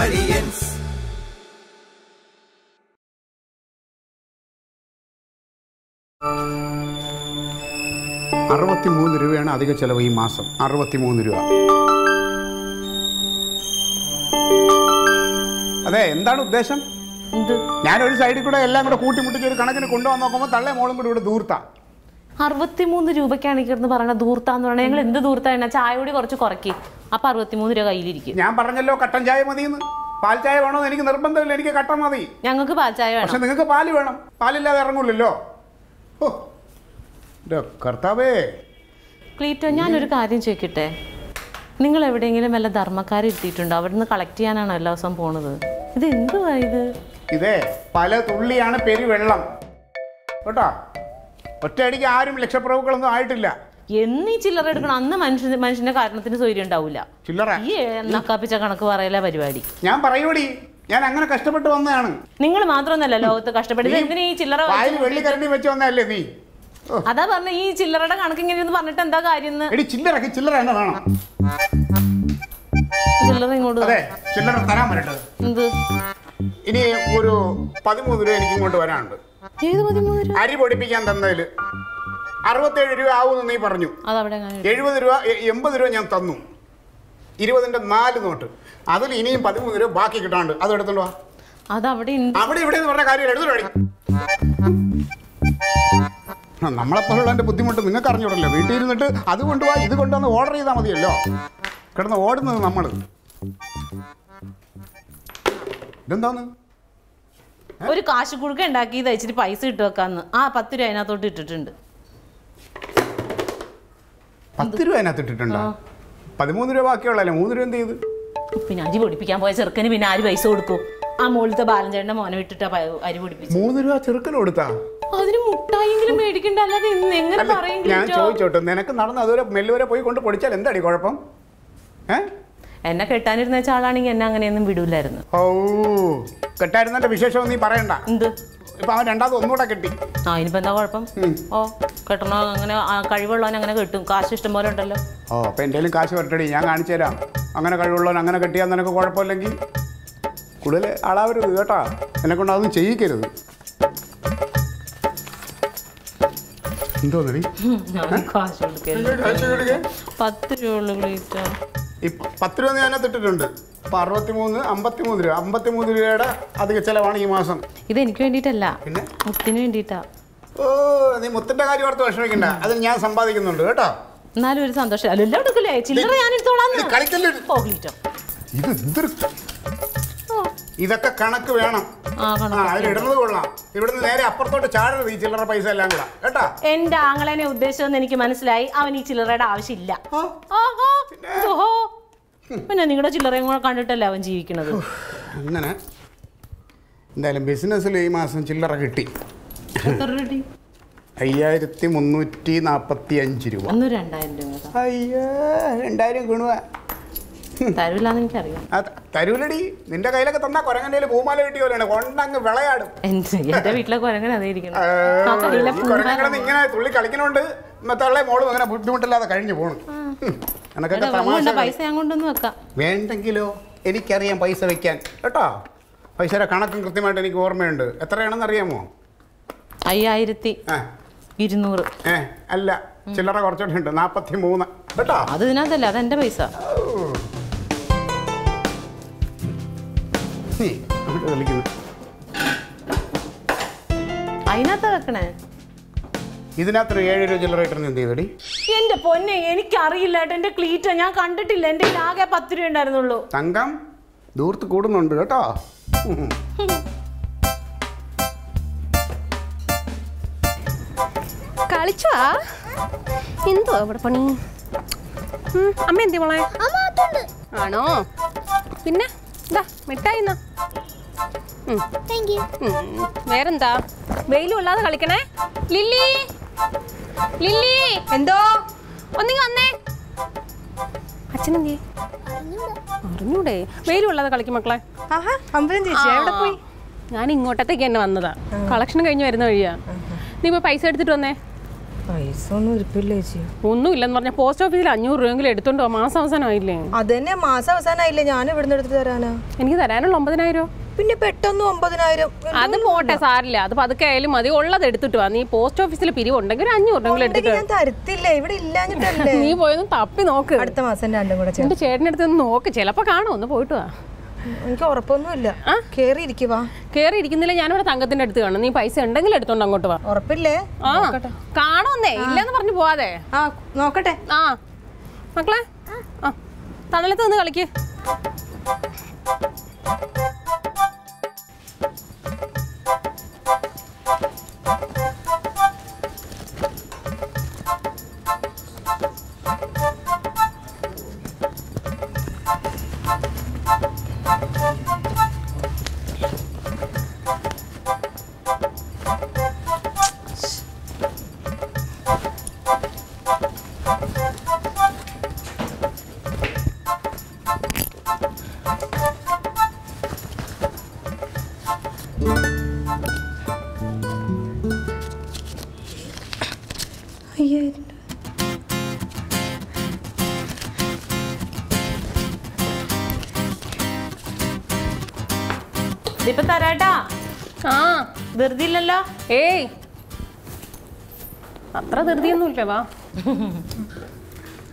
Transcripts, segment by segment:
Aliyans. ₹63 അധിക ചെലവ് ഈ മാസം ₹63. അതെ, എന്താണ് ഉദ്ദേശം? ഞാനൊരു സൈഡിൽ കൂടെ എല്ലാം കൂടെ കൂട്ടിമുട്ടിച്ച് ഒരു കണക്കിന് കൊണ്ടുവന്ന് നോക്കുമ്പോൾ തള്ളേ മോളും കൂടി ഇവിടെ ദൂർത്താ. ₹63 ഇരിക്കുന്നു പറഞ്ഞ ദൂർത്താന്ന് പറഞ്ഞാൽ ഞങ്ങൾ എന്ത് ദൂർത്താ? ചായ കൂടി കുറച്ച് കുറയ്ക്കും, അപ്പൊ ₹63 കയ്യിലിരിക്കും. ഞാൻ പറഞ്ഞല്ലോ കട്ടൻ ചായ മതിയെന്ന്. പാൽ ചായ വേണോ? എനിക്ക് നിർബന്ധമില്ല, എനിക്ക് കട്ടൻ മതി. ഞങ്ങൾക്ക് പാൽ ചായ വേണം. പക്ഷെ നിങ്ങൾക്ക് പാല് വേണം, പാലില്ലാതെ ഇറങ്ങൂല്ലോ. ക്ലീറ്റോ, ഞാനൊരു കാര്യം ചോദിക്കട്ടെ, നിങ്ങൾ എവിടെയെങ്കിലും വല്ല ധർമ്മക്കാരെ എത്തിയിട്ടുണ്ടോ? അവിടെ നിന്ന് കളക്ട് ചെയ്യാനാണോ എല്ലാ ദിവസവും പോണത്? ഇത് എന്തുവാ ഇത്? ഇതേ പല തുള്ളിയാണ് പെരുവെള്ളം കേട്ടോ. ഒറ്റയടിക്ക് ആരും ലക്ഷപ്രഭുക്കളൊന്നും ആയിട്ടില്ല. എന്നീ ചില്ലറ എടുക്കണം, അന്ന് മനുഷ്യന്റെ കാരണത്തിന് സൗകര്യം ഉണ്ടാവില്ല. ചില്ലറ ഈ നക്കാപ്പിച്ച കണക്ക് പറയല പരിപാടി. ഞാൻ പറയൂടി, ഞാൻ അങ്ങനെ കഷ്ടപ്പെട്ട് വന്നതാണ്. നിങ്ങൾ മാത്രമൊന്നല്ല ലോകത്ത് കഷ്ടപ്പെട്ടത്. എന്തിനാ ഈ ചില്ലറ വെള്ളിക്കരണ്ടി വെച്ച് വന്നല്ലേ നീ? അതാ പറഞ്ഞ ഈ ചില്ലറയുടെ കണക്ക് ഇങ്ങനെ പറഞ്ഞിട്ട് എന്താ കാര്യം? ഇനി ഒരു ₹13 എനിക്ക് ഇങ്ങോട്ട് വരാനുണ്ട്. അരി പൊടിപ്പിക്കാൻ തന്നതില് ₹67 ആവുമെന്ന് നീ പറഞ്ഞു. ₹70, ₹80 ഞാൻ തന്നു. 20ന്റെ 4 നോട്ട്, അതിൽ ഇനിയും ₹13 ബാക്കി കിട്ടാണ്ട്. അത് എടുത്തോണ്ട് വാ. അതവിടെ അവിടെ ഇവിടെ പറഞ്ഞ കാര്യം എടുത്തോടി. നമ്മളെപ്പോലുള്ളതിന്റെ ബുദ്ധിമുട്ട് നിങ്ങൾക്ക് അറിഞ്ഞൂടല്ലോ. വീട്ടിൽ ഇരുന്നിട്ട് അത് കൊണ്ടുപോവാ ഇത് കൊണ്ടുവന്ന് ഓർഡർ ചെയ്താൽ മതിയല്ലോ. കിടന്ന് ഓടുന്നത് നമ്മൾ. ഇതെന്താന്ന്? ഒരു കാശ് കുടുക്ക ഉണ്ടാക്കി ഇത് ഇച്ചിരി പൈസ ഇട്ട് വെക്കാന്ന്. ആ ₹10 അതിനകത്തോട്ട് ഇട്ടിട്ടുണ്ട്. ₹10 അതിനകത്ത് ഇട്ടിട്ടുണ്ടോ? ₹13 ബാക്കിയുള്ളല്ലേ? ₹3 എന്ത് ചെയ്ത്? പിന്നെ അരി പൊടിപ്പിക്കാൻ പോയ ചെറുക്കന് പിന്നെ ആര് പൈസ കൊടുക്കും? ആ മോളത്തെ ബാലഞ്ചേട്ടന്റെ മോനെ വിട്ടിട്ടാ അരി പൊടിപ്പിച്ചു. ₹3 ചെറുക്കന് കൊടുത്താ? അതിന് മുട്ടായെങ്കിലും മേടിക്കണ്ട, അല്ലാതെ എങ്ങനെ പറയും? ഞാൻ ചോദിച്ചോട്ടെ, നിനക്ക് നടന്ന് അതുവരെ മെല്ലുവരെ പോയി കൊണ്ട് പൊടിച്ചാൽ എന്താടി കുഴപ്പം? എന്നെ കെട്ടാനിരുന്ന ആളാണെങ്കിൽ എന്നെ അങ്ങനെയൊന്നും വിടൂലായിരുന്നു. ഓ, കെട്ടായിരുന്നല്ലോ. വിശേഷം നീ പറയണ്ട. എന്ത് ഇപ്പൊ അവൻ രണ്ടാമത് ഒന്നുകൂടെ കെട്ടി? ആ, ഇനിയിപ്പോ എന്താ കുഴപ്പം? ഓ, കെട്ടണോ? അങ്ങനെ കഴിവുള്ളവൻ അങ്ങനെ കെട്ടും. കാശ് ഇഷ്ടം പോലെ ഉണ്ടല്ലോ. ഓ, അപ്പൊ എന്റെയിലും കാശ് വരട്ടടി, ഞാൻ കാണിച്ചു തരാം. അങ്ങനെ കഴിവുള്ളവൻ അങ്ങനെ കെട്ടിയാൽ നിനക്ക് കുഴപ്പമില്ലെങ്കിൽ. കൂടുതൽ ആളാവരുത് കേട്ടാ, എന്നെ കൊണ്ട് അതൊന്നും ചെയ്യിക്കരുത്. ₹10 ഞാനത് ഇട്ടിട്ടുണ്ട്. അപ്പൊ ₹63, ₹53 അധിക ചെലവാണ് ഈ മാസം. ഇത് എനിക്ക് വേണ്ടിട്ടല്ല, മുത്തിന് വേണ്ടിട്ടാ. ഓ, നീ മുത്തിന്റെ കാര്യം ഓർത്ത് വിഷമിക്കണ്ട, അത് ഞാൻ സമ്പാദിക്കുന്നുണ്ട് കേട്ടോ. എന്നാലും ഒരു സന്തോഷം. ഇതൊക്കെ കണക്ക് വേണം. ഇടുന്നത് കൊള്ളാം. ഇവിടുന്ന് നേരെ അപ്പുറത്തോട്ട് ചാടരുത് ഈ ചില്ലറ പൈസ എല്ലാം കൂടെ കേട്ടാ. എന്റെ ആങ്ങളെ ഉദ്ദേശം എനിക്ക് മനസ്സിലായി. അവൻ ഈ ചില്ലറയുടെ ആവശ്യമില്ല. പിന്നെ നിങ്ങളുടെ ചില്ലറയും കൂടെ കണ്ടിട്ടല്ലേ അവൻ ജീവിക്കുന്നത്. അങ്ങനെ എന്തായാലും ബിസിനസ്സിൽ ഈ മാസം ചില്ലറ കിട്ടി. ₹5345. അയ്യോ, ₹2000 ഗുണുവാ. തരൂലടി, നിന്റെ കയ്യിലൊക്കെ തന്നാ കൊരങ്ങന്റെ പൂമാല കിട്ടിയോലാണ്. കൊണ്ടങ്ങ് വിളയാടും. കൊരങ്ങനെ ഇങ്ങനെ തുള്ളി കളിക്കണോണ്ട് ഇന്നത്തെ മോളും അങ്ങനെ ബുദ്ധിമുട്ടില്ലാതെ കഴിഞ്ഞു പോണു. വേണ്ടെങ്കിലോ എനിക്കറിയാം പൈസ വെക്കാൻ കേട്ടോ. പൈസയുടെ കണക്കും കൃത്യമായിട്ട് എനിക്ക് ഓർമ്മയുണ്ട്. എത്രയാണെന്ന് അറിയാമോ? ₹5200. അല്ല, ചില്ലറ കുറച്ചോടെ ഉണ്ട്. ₹43 കേട്ടോ. അത് ഇതിനകത്തല്ല, അതെന്റെ പൈസ. എന്റെ പൊന്നെ, എനിക്കറിയില്ല. എന്റെ ക്ലീറ്റ ഞാൻ കണ്ടിട്ടില്ല. എന്റെ ആകെ ₹10 ഉണ്ടായിരുന്നുള്ളൂ. തങ്കം ദൂർത്ത് കൂടുന്നുണ്ട് കേട്ടോ. കളിച്ചോ? എന്തോ ഇവിടെ പണി? അമ്മ എന്തി മോളെ? ആണോ? പിന്നെ മിഠായിന്നാ. വേറെന്താ? വെയിലും ഇല്ലാതെ കളിക്കണേ. ലില്ലി, ലില്ലി, എന്തോ ഒന്നിങ്ങ് വന്നേ. അച്ഛനെന്തേ? അറിഞ്ഞൂടെ, വെയിലും ഇല്ലാതെ കളിക്കും മക്കളെ. ഞാൻ ഇങ്ങോട്ടത്തേക്ക് തന്നെ വന്നതാ. കളക്ഷൻ കഴിഞ്ഞ് വരുന്ന വഴിയാ. നീ പോയി പൈസ എടുത്തിട്ട് വന്നേ. I don't know. Carry it. Carry it. Hey! I'm not sure if you're a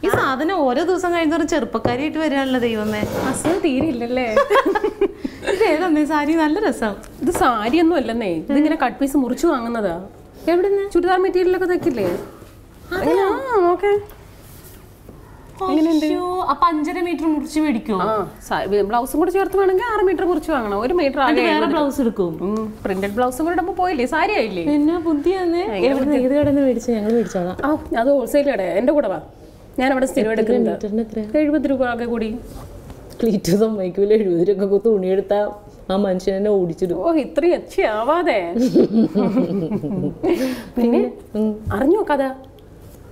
This is not a good thing. I'm not sure if you're a good thing. I'm not sure if you're a good thing. I'm not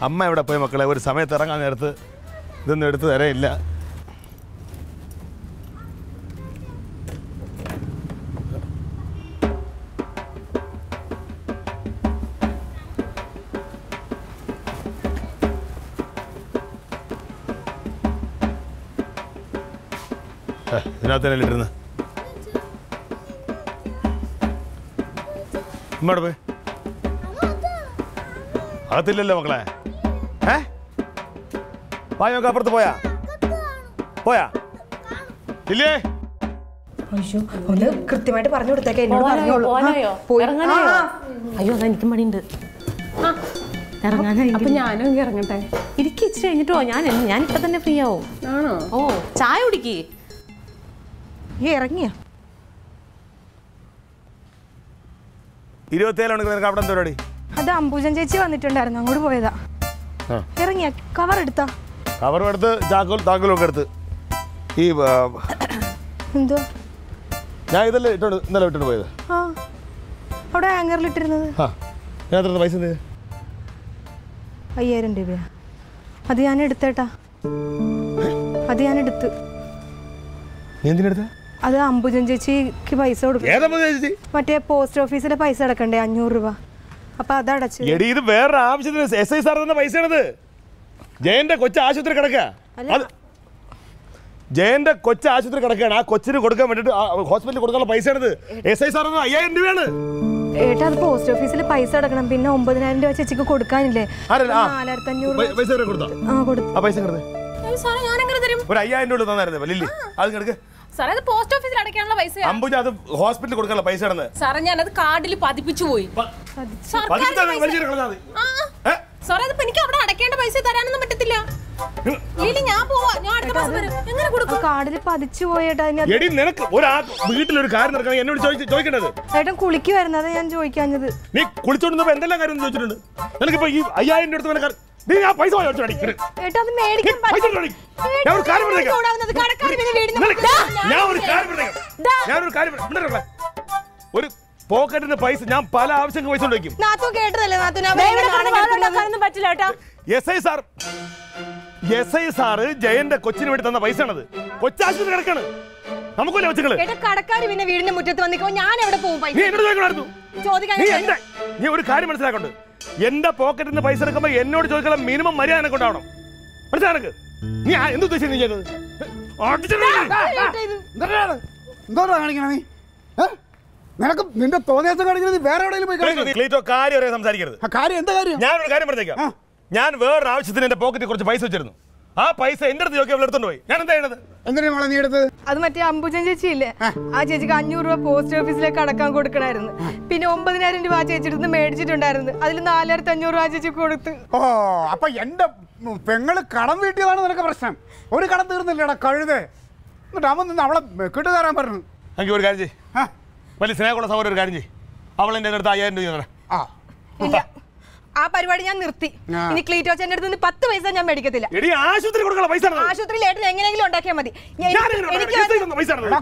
I'm my Pamaka with Samantha and Earth. Then there's the Raila. Not a little. Murder. At the little glass. Eh? Why you go for the boya? Boya? Delay? Look, the matter part of the game. I don't think I'm in the Arangana. It keeps saying it to a yan and yan for the nephew. Oh, child. Here, I'm here. You tell me about the already. Adam, Bujan, Chichi, and the Tundar, and the Murvoida. Here, I'm here. Cover it. Cover the Jago, Dago, over the Eva. Neither little, the little weather. How do I anger little? Ha, another device in there. A year in Divia. At the end of theatre. At the end of the That's why I'm going to go to the post office. I'm going to go to the post office. I'm going to go to the SSR. I'm going to go to the hospital. I'm going to go to the Sir, the post office is a hospital. Sir, I have a card. Sir, I have a card. Sir, I have a card. Sir, I have a card. Sir, I have a I Yenda pocket in the Pisa come a no total minimum Mariana go down. But yeah, into this in the general. I am Nirti. I am Cleto. I am not medical. I should go to the I should relate to England. I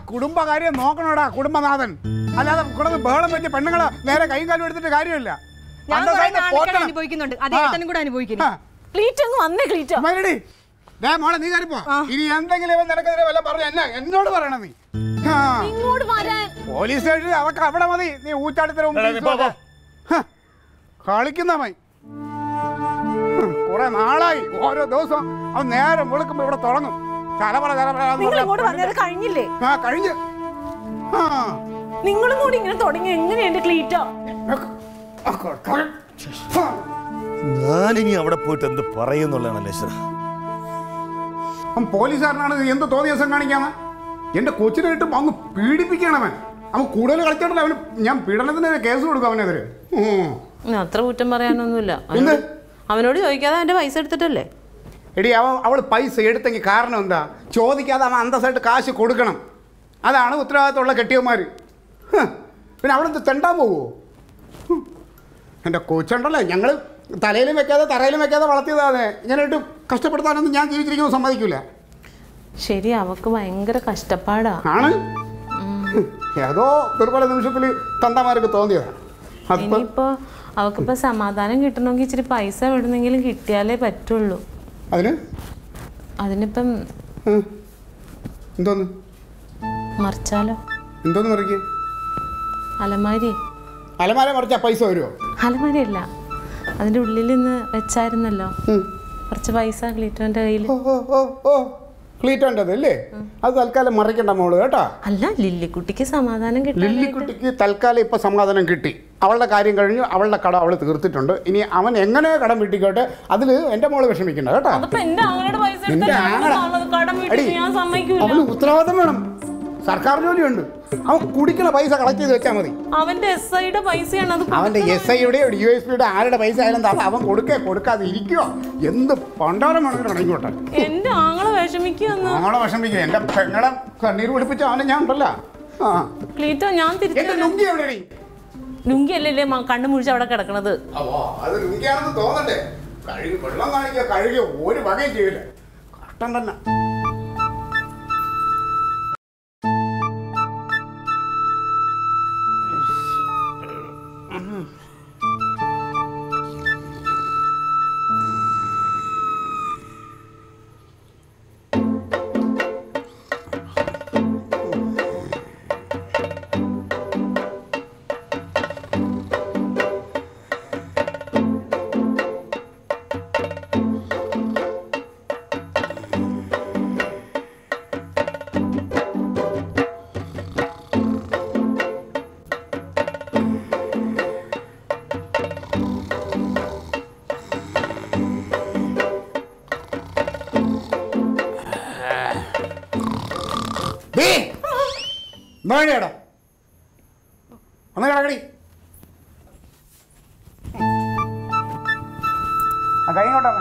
couldn't buy a mock or a good man. Another good of the bird of the Pandana. There I got rid of the Garilla. I I'm all those on the air and welcome over to Toronto. I don't kindly. Not I don't know if you can't do it. I will pay for it. I don't know if you can't do it. I don't know if you can't do it. I don't know if you can't do it. I don't know Our couple Samadan get to know each piece, everything will get tele petrol. Adenipum Don Marcello Don Margi Alamari Alamara Marta Paisorio Alamarilla. I do Lil in the website in the law. Marchabaisa glitter under the oh, glitter under the lay. As Alcala Maricana Molota. Allah Lily could take Samadan and get Lily could take Talcalipa Samadan and Kitty. Our carrying our cut out of the Gurthundo, any Aman Engana Kadamitigator, other end of motivation making a pen down advisor. Sarkarno, how could you buy the camera? I went to side of Icy and other. Yes, I did. You expect added a Icy and the Avan Kurka, Kurka, the Ikio, in the Pondana. End the Anglo Vashamiki and Vashamiki end up Kanada, put Lungale Mankanda Muja Kakanada. Oh, I don't care the other day. Carry for long, I carry your wood baggage. No, no, no. I'm not ready. I'm going out of it.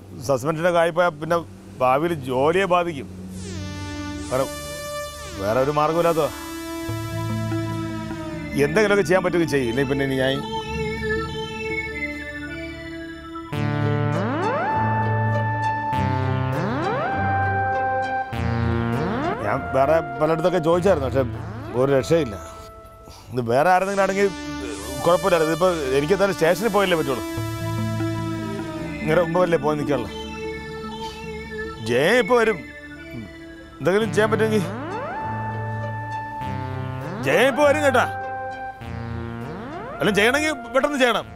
സസ്പെൻഷനൊക്കെ ആയിപ്പോയാൽ പിന്നെ ഭാവിയിൽ ജോലിയെ ബാധിക്കും. വേറെ ഒരു മാർഗമില്ലാത്തോ എന്തെങ്കിലുമൊക്കെ ചെയ്യാൻ പറ്റുമെങ്കിൽ ചെയ്യും. ഇല്ലെങ്കിൽ പിന്നെ ഞാൻ വേറെ പലയിടത്തൊക്കെ ചോദിച്ചായിരുന്നു, പക്ഷെ ഒരു രക്ഷയില്ല. ഇത് വേറെ ആരെങ്കിലും ആണെങ്കിൽ കുഴപ്പമില്ല. ഇതിപ്പോൾ എനിക്ക് എന്തായാലും സ്റ്റേഷനിൽ പോയല്ലേ പറ്റുള്ളൂ. ഇങ്ങനെ മുമ്പല്ലേ പോയി നിൽക്കാനുള്ള ജയം ഇപ്പോൾ വരും. എന്തെങ്കിലും ചെയ്യാൻ പറ്റുമെങ്കിൽ ജയം ഇപ്പോൾ വരും കേട്ടാ. അല്ല ചെയ്യണമെങ്കിൽ പെട്ടെന്ന് ചെയ്യണം.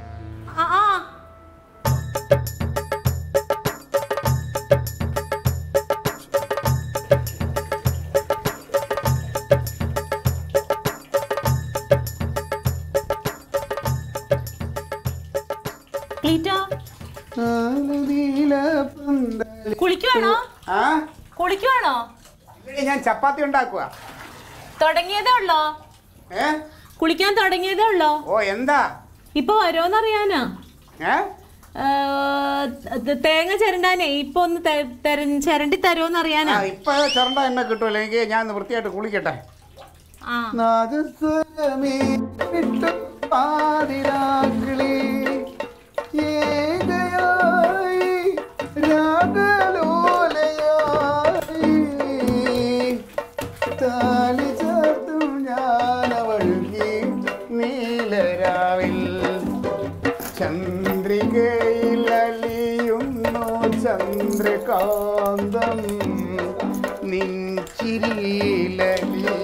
ഞാൻ ചപ്പാത്തി ഉണ്ടാക്കുക തുടങ്ങിയതേ ഉള്ളോ? കുളിക്കാൻ തുടങ്ങിയതേ ഉള്ളോ? ഓ എന്താ ഇപ്പൊ വരോന്നറിയാനാ? തേങ്ങ ചിരണ്ടാനേ ഇപ്പൊ ഒന്ന് ചിരണ്ടി തരുമോന്നറിയാനാ? ഇപ്പൊ ചിരണ്ട എന്നെ കിട്ടൂല, എനിക്ക് ഞാൻ വൃത്തിയായിട്ട് കുളിക്കട്ടെ. ചന്ദ്രകാന്തം നിഞ്ചിരിയിലലിയും എന്താ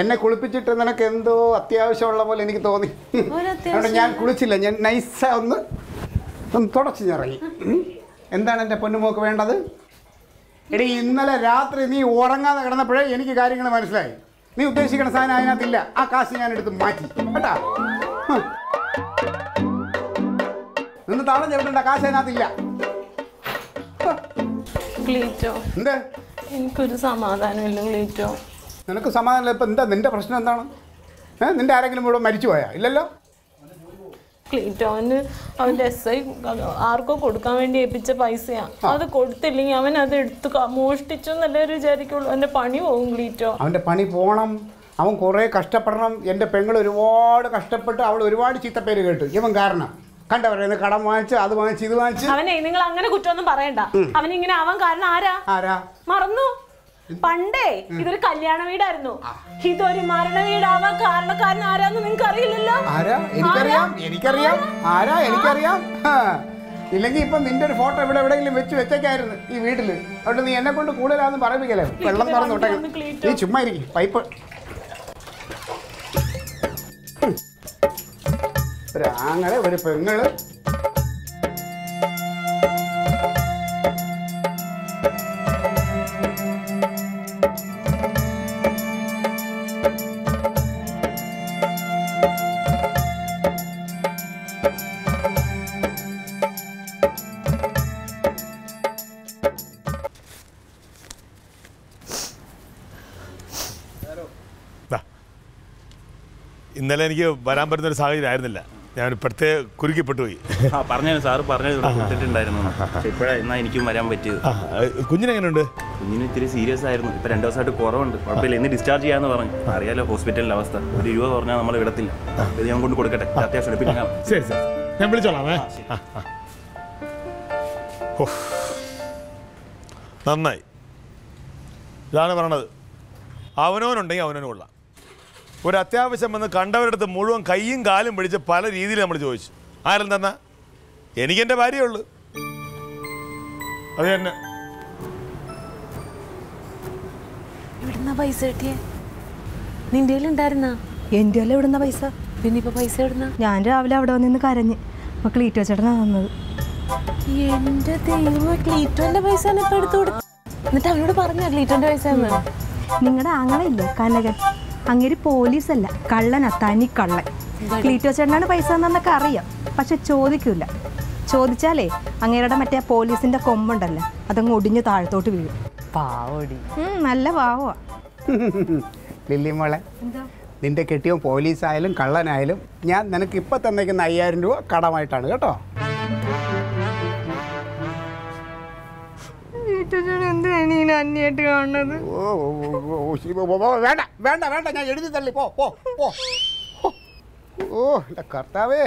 എന്നെ കുളിപ്പിച്ചിട്ട് നിനക്ക് എന്തോ അത്യാവശ്യമുള്ള പോലെ എനിക്ക് തോന്നി. അവിടെ ഞാൻ കുളിച്ചില്ല, ഞാൻ നൈസ ഒന്ന് തുടച്ചു ഇറങ്ങി. എന്താണ് എൻ്റെ പൊന്നുമോക്ക് വേണ്ടത്? എടി ഇന്നലെ രാത്രി നീ ഉറങ്ങാതെ കിടന്നപ്പോഴേ എനിക്ക് കാര്യങ്ങൾ മനസ്സിലായി. നീ ഉദ്ദേശിക്കുന്ന സാധനം അതിനകത്തില്ല. ആ കാശ് ഞാൻ എടുത്ത് മാറ്റി കേട്ടാ. നിന്ന് താളം ചേട്ടണ്ട, കാശ് അതിനകത്തില്ല. എനിക്കൊരു സമാധാനമില്ല ക്ലീറ്റോ. നിനക്ക് സമാധാനമില്ല? ഇപ്പം എന്താ നിന്റെ പ്രശ്നം? എന്താണ് നിന്റെ ആരെങ്കിലും ഇവിടെ മരിച്ചു പോയാ? ഇല്ലല്ലോ ക്ലീറ്റോന് അവൻ്റെ എസ് ഐ ആർക്കോ കൊടുക്കാൻ വേണ്ടി ഏൽപ്പിച്ച പൈസയാണ്. അത് കൊടുത്തില്ലെങ്കിൽ അവൻ അത് എടുത്തു മോഷ്ടിച്ചു എന്നല്ലേ വിചാരിക്കുള്ളൂ. അവൻ്റെ പണി പോകും ക്ലീറ്റോ. അവൻ്റെ പണി പോകണം, അവൻ കുറേ കഷ്ടപ്പെടണം. എൻ്റെ പെങ്ങൾ ഒരുപാട് കഷ്ടപ്പെട്ട് അവൾ ഒരുപാട് ചീത്തപ്പേര് കേട്ടു ഇവൻ കാരണം. കണ്ടവരെ കടം വാങ്ങിച്ചു, അത് വാങ്ങിച്ചു, ഇത് വാങ്ങിച്ചു. അവനെ നിങ്ങൾ അങ്ങനെ കുറ്റമൊന്നും പറയണ്ട. അവനിങ്ങനെ അവൻ കാരണം ആരാ ആരാ മറന്നു. പണ്ടേ ഇതൊരു കല്യാണ വീടായിരുന്നു, ഇതൊരു മരണ വീടാവാൻ കാരണക്കാരൻ ആരാന്ന് നിങ്ങൾക്ക് അറിയില്ലല്ലോ. എനിക്കറിയാം. ഇല്ലെങ്കിൽ ഇപ്പൊ നിന്റെ ഒരു ഫോട്ടോ ഇവിടെ എവിടെയെങ്കിലും വെച്ച് വെച്ചേക്കായിരുന്നു ഈ വീട്ടില്. അതുകൊണ്ട് നീ എന്നെ കൊണ്ട് കൂടുതലാന്ന് പറയിപ്പിക്കല്ലേ. വെള്ളം തുറന്നു വിട്ടേ. നീ ചുമ്മാ ഇരിക്കും. പൈപ്പ് ഒരാങ്ങളെ ഒരു പെങ്ങള് ഇന്നലെ എനിക്ക് വരാൻ പറ്റുന്നൊരു സാഹചര്യം ആയിരുന്നില്ല. ഞാൻ പ്രത്യേക കുരുക്കിപ്പെട്ടു പോയി. പറഞ്ഞു സാറ് പറഞ്ഞിട്ടുണ്ടായിരുന്നു, എനിക്കും വരാൻ പറ്റിയത്. കുഞ്ഞിനെങ്ങനെയുണ്ട്? കുഞ്ഞിന് ഇത്തിരി സീരിയസ് ആയിരുന്നു. ഇപ്പം രണ്ട് ദിവസമായിട്ട് കുറവുണ്ട്, കുഴപ്പമില്ല. ഇന്ന് ഡിസ്ചാർജ് ചെയ്യാമെന്ന് പറഞ്ഞു. അറിയാലോ ഹോസ്പിറ്റലിൻ്റെ അവസ്ഥ. ഒരു രൂപ പറഞ്ഞാൽ നമ്മൾ വിടത്തില്ല. ഇത് ഞാൻ കൊണ്ട് കൊടുക്കട്ടെ, അത്യാവശ്യം. പിന്നെ ശരി സാർ, ഞാൻ വിളിച്ചോളാമേ. നന്നായി, ഇതാണ് പറഞ്ഞത്. അവനോനുണ്ടെങ്കിൽ അവനോന് കൊള്ളാം. ഒരു അത്യാവശ്യം വന്ന് കണ്ടവരടുത്ത് മുഴുവൻ കൈയും കാലും പിടിച്ച് പല രീതിയിൽ നമ്മൾ ചോദിച്ചു. ആരും തന്നാ? എനിക്കെൻ്റെ ഭാര്യയേ ഉള്ളൂ. അത് തന്നെ. എവിടുന്ന പൈസ കിട്ടിയേ? നിന്റെ കയ്യിലുണ്ടായിരുന്നാ? എൻ്റെ കയ്യിൽ എവിടുന്ന പൈസ? പിന്നെ ഇപ്പൊ പൈസ എവിടുന്ന? ഞാൻ രാവിലെ അവിടെ വന്നിന്ന് കരഞ്ഞ് അപ്പൊ ക്ലീറ്റോ ചേട്ടനാ തന്നത്. എന്റെ ദൈവം, ക്ലീറ്റോന്റെ പൈസ ഇപ്പൊ എടുത്തു കൊടുത്തു. എന്നിട്ട് അവനോട് പറഞ്ഞ ക്ലീറ്റോന്റെ പൈസ എന്നാ? നിങ്ങളുടെ ആങ്ങളില്ലേ കലകൻ, അങ്ങേര് പോലീസല്ല, കള്ളനാ, തനി കള്ളൻ. ക്ലീറ്റോ ചേട്ടനാണ് പൈസ തന്നൊക്കെ അറിയാം, പക്ഷെ ചോദിക്കൂല. ചോദിച്ചാലേ അങ്ങേരുടെ മറ്റേ പോലീസിന്റെ കൊമ്പുണ്ടല്ലോ അതങ്ങ് ഒടിഞ്ഞ് താഴത്തോട്ട് വീഴും. പാവോടി, നല്ല പാവമാ. ലില്ലിമോളെ, നിന്റെ കെട്ടിയോ പോലീസായാലും കള്ളനായാലും ഞാൻ നിനക്ക് ഇപ്പൊ തന്നേക്കുന്ന 5000 രൂപ കടമായിട്ടാണ് കേട്ടോ. വേണ്ട വേണ്ട വേണ്ട, ഞാൻ എഴുതി തള്ളി പോ പോ പോ. ഓ എന്റെ കർത്താവേ,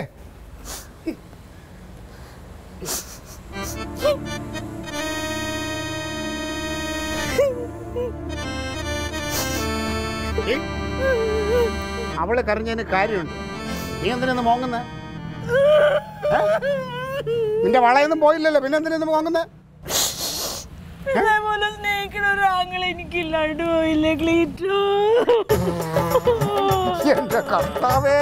അവള് കരഞ്ഞതിന് കാര്യമുണ്ട്. നീ എന്തിനൊന്ന് മോങ്ങുന്ന? നിന്റെ വളയൊന്നും പോയില്ലല്ലോ, പിന്നെ എന്തിനൊന്ന് മോങ്ങുന്ന? എനിക്കില്ലാണ്ട് പോയില്ലേ ക്ലീറ്റോ? എന്റെ കർത്താവേ,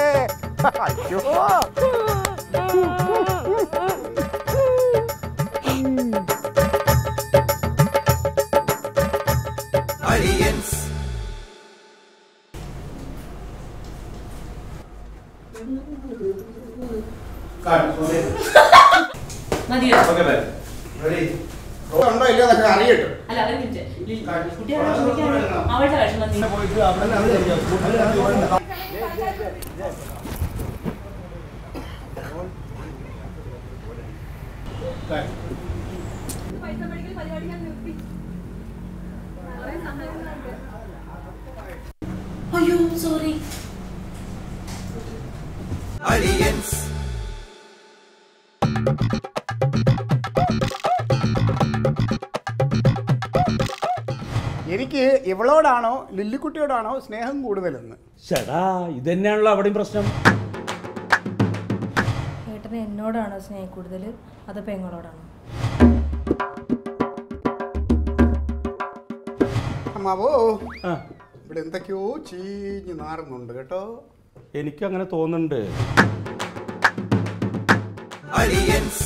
Aliyans. Cut. Okay. Madhiya. Okay, bye. Ready. ഉണ്ടോ ഇല്ല എന്നൊക്കെ അറിയട്ടോ. അല്ല അറിയില്ലേ? കുട്ടികളെ ചോദിക്കാൻ അവളുടെ വിഷമം നീ പോയിട്ട് അവളെ പൈസ മേടിക്കൽ പരിപാടി ഞാൻ നിർത്തി. അയ്യോ സോറി. Aliyans. എനിക്ക് ഇവളോടാണോ ലില്ലിക്കുട്ടിയോടാണോ സ്നേഹം കൂടുതലെന്ന്. ചേട്ടാ, ഇതന്നെയാണല്ലോ അവിടെയും പ്രശ്നം. ചേട്ടന് എന്നോടാണോ സ്നേഹം കൂടുതൽ, അത് പെങ്ങളോടാണോ? അമ്മാവോ, ഇവിടെ എന്തൊക്കെയോ ചീഞ്ഞ് നാറുന്നുണ്ട് കേട്ടോ. എനിക്കും അങ്ങനെ തോന്നുന്നുണ്ട്. Aliyans.